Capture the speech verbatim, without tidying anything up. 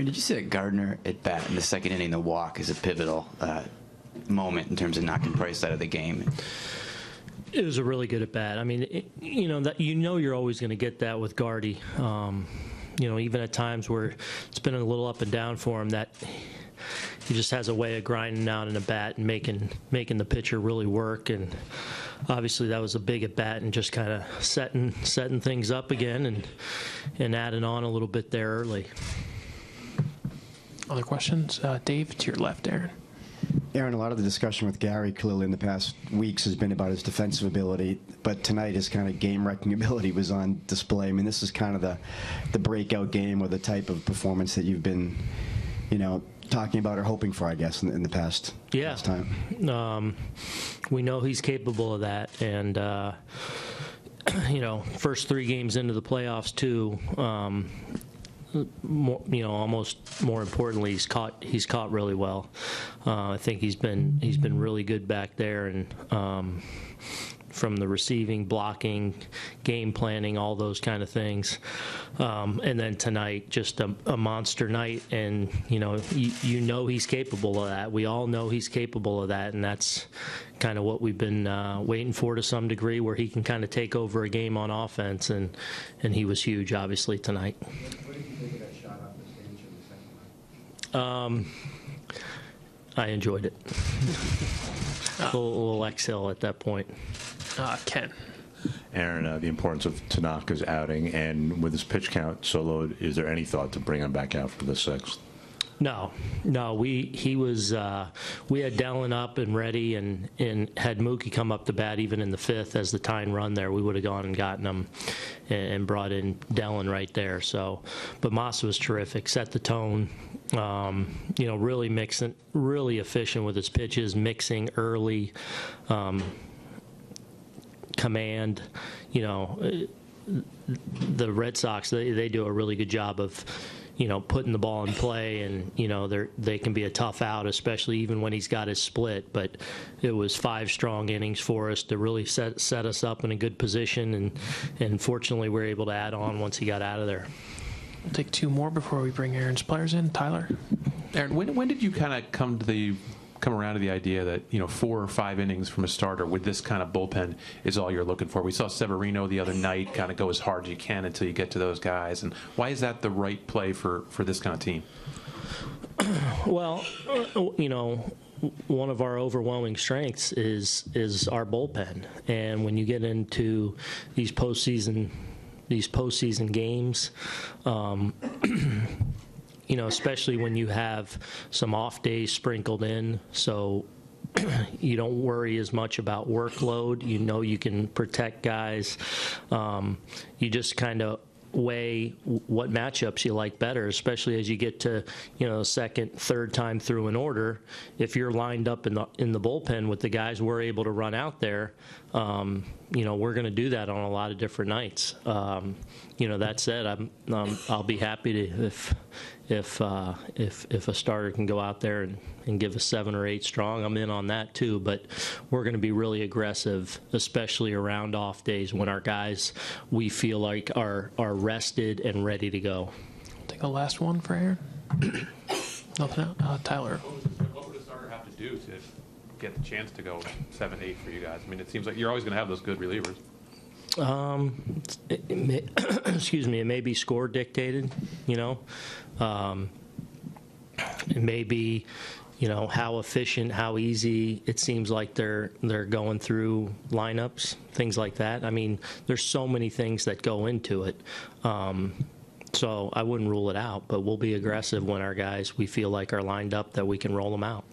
Aaron, did you say that Gardner at bat in the second inning, the walk is a pivotal uh, moment in terms of knocking Price out of the game? It was a really good at bat. I mean, it, you know that you know you're always going to get that with Gardy. Um, you know, even at times where it's been a little up and down for him, that he just has a way of grinding out in a bat and making making the pitcher really work. And obviously, that was a big at bat and just kind of setting setting things up again and and adding on a little bit there early. Other questions, uh, Dave? To your left, Aaron. Aaron, a lot of the discussion with Gary clearly in the past weeks has been about his defensive ability, but tonight his kind of game-wrecking ability was on display. I mean, this is kind of the, the breakout game or the type of performance that you've been, you know, talking about or hoping for, I guess, in, in the past, yeah. past time. Um, we know he's capable of that, and, uh, you know, first three games into the playoffs, too, um, More, you know, almost more importantly, he's caught. He's caught really well. Uh, I think he's been he's been really good back there, and um, from the receiving, blocking, game planning, all those kind of things. Um, and then tonight, just a, a monster night, and you know, you, you know he's capable of that. We all know he's capable of that, and that's kind of what we've been uh, waiting for to some degree, where he can kind of take over a game on offense, and and he was huge, obviously, tonight. Um, I enjoyed it. a, little, a little exhale at that point. Uh, Ken. Aaron, uh, the importance of Tanaka's outing, and with his pitch count so low, is there any thought to bring him back out for the sixth? No, no. We he was uh, we had Dellin up and ready, and and had Mookie come up to bat even in the fifth as the tying run there, we would have gone and gotten him, and, and brought in Dellin right there. So, but Masa was terrific, set the tone. Um, you know, really mixing, really efficient with his pitches, mixing early, um, command. You know, the Red Sox they they do a really good job of, you know, putting the ball in play, and you know they they can be a tough out, especially even when he's got his split. But it was five strong innings for us to really set set us up in a good position, and and fortunately we were able to add on once he got out of there. We'll take two more before we bring Aaron's players in. Tyler, Aaron, when when did you kind of come to the come around to the idea that you know four or five innings from a starter with this kind of bullpen is all you're looking for? We saw Severino the other night kind of go as hard as you can until you get to those guys. And why is that the right play for, for this kind of team? Well, you know, one of our overwhelming strengths is is our bullpen. And when you get into these postseason these postseason games, um, you know, especially when you have some off days sprinkled in, so you don't worry as much about workload. You know you can protect guys. Um, you just kind of weigh what matchups you like better, especially as you get to, you know, second, third time through an order. If you're lined up in the in the bullpen with the guys we're able to run out there, um, you know, we're going to do that on a lot of different nights. Um, you know, that said, I'm, I'm I'll be happy to if. If uh, if if a starter can go out there and, and give us seven or eight strong, I'm in on that too. But we're going to be really aggressive, especially around off days when our guys we feel like are are rested and ready to go. I'll take the last one for Aaron. Nothing out, uh, Tyler. What would a starter have to do to get the chance to go seven, eight for you guys? I mean, it seems like you're always going to have those good relievers. Um, it, it may, excuse me. It may be score dictated, you know. Um, it may be, you know, how efficient, how easy it seems like they're they're going through lineups, things like that. I mean, there's so many things that go into it. Um, so I wouldn't rule it out, but we'll be aggressive when our guys we feel like are lined up that we can roll them out.